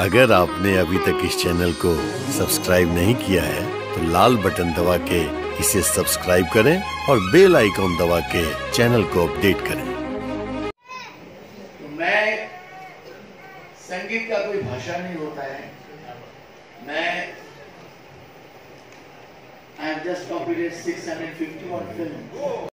अगर आपने अभी तक इस चैनल को सब्सक्राइब नहीं किया है तो लाल बटन दबा के इसे सब्सक्राइब करें और बेल आइकॉन दबा के चैनल को अपडेट करें। तो मैं संगीत का कोई भाषा नहीं होता है, मैं I have just completed 651 films.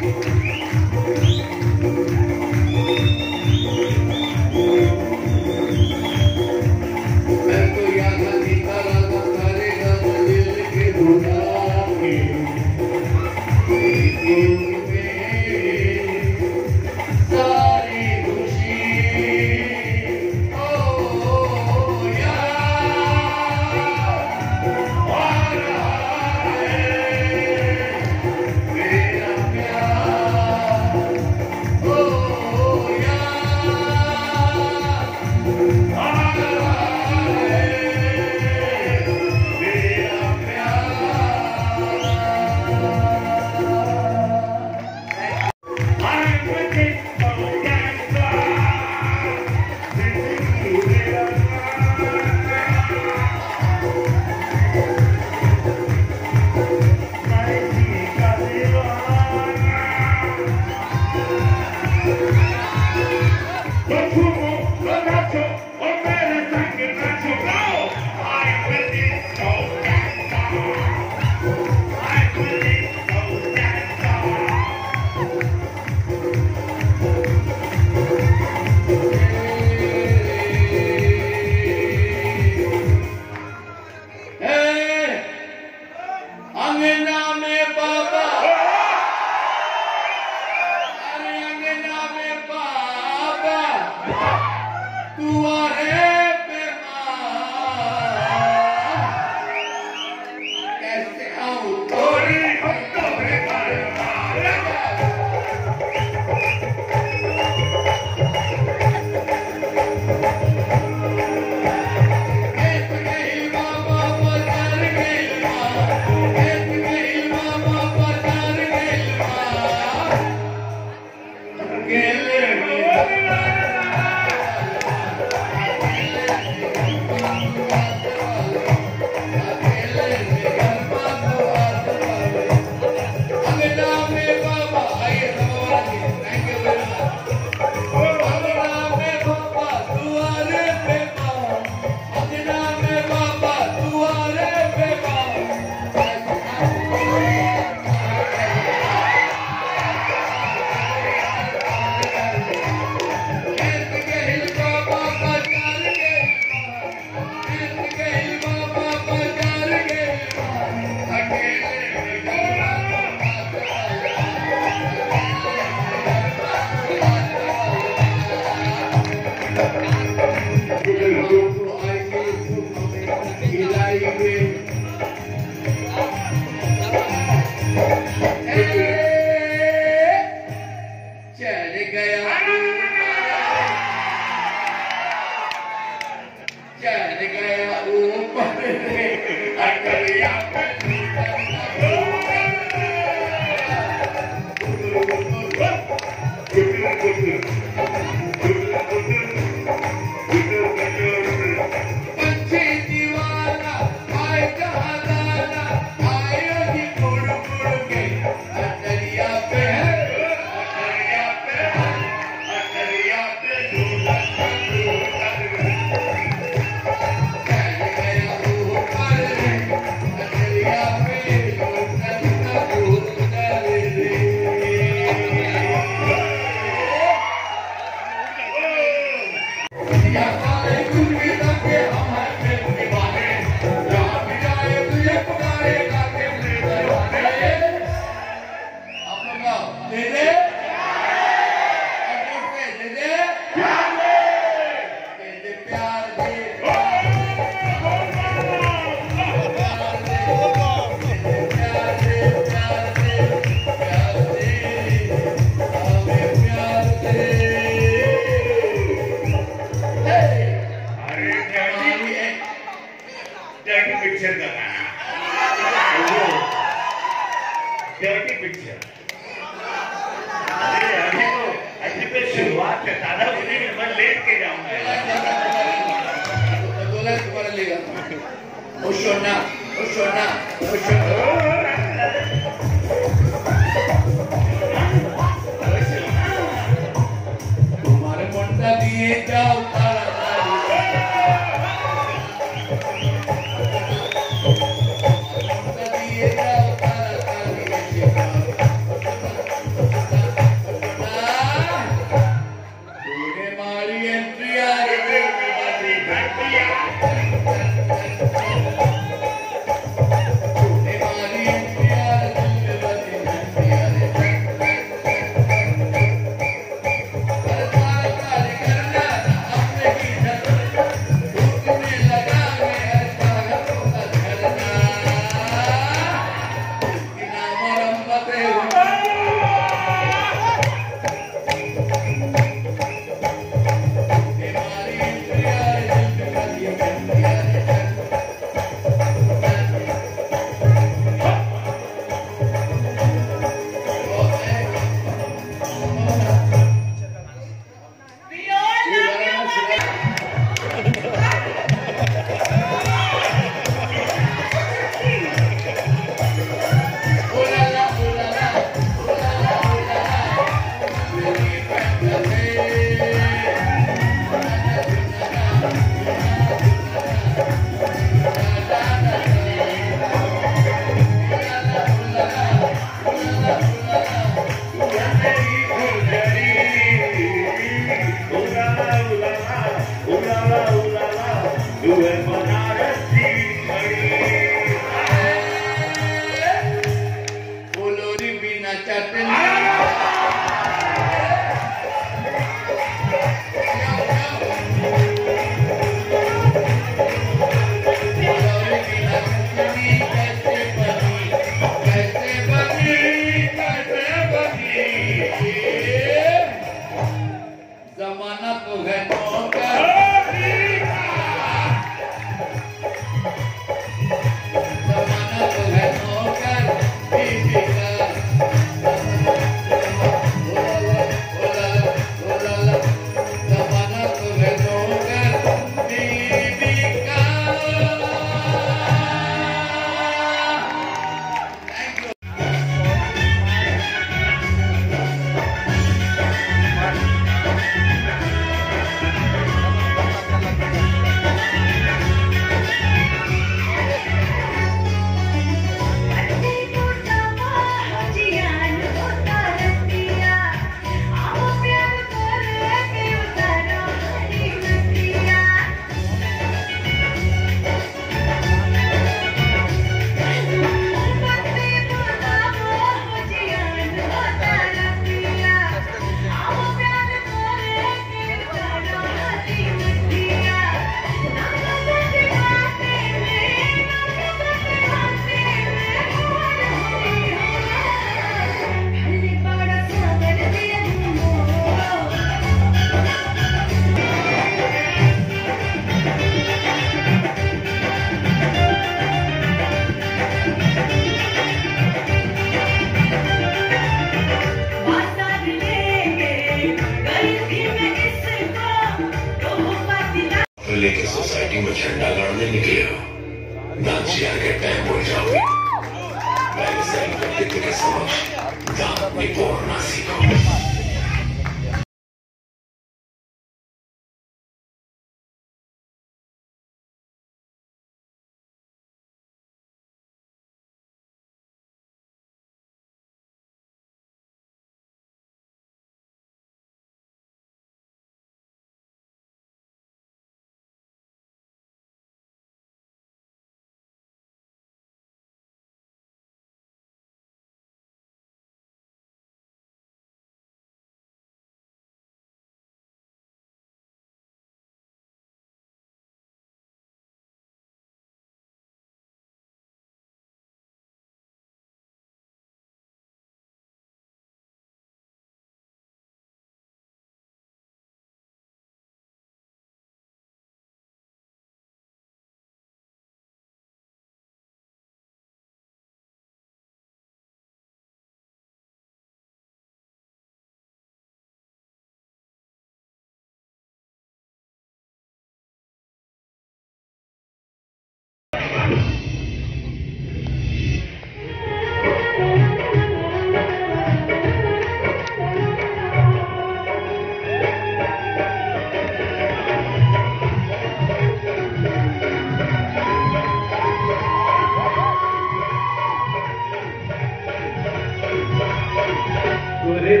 Who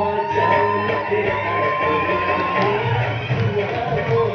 wants to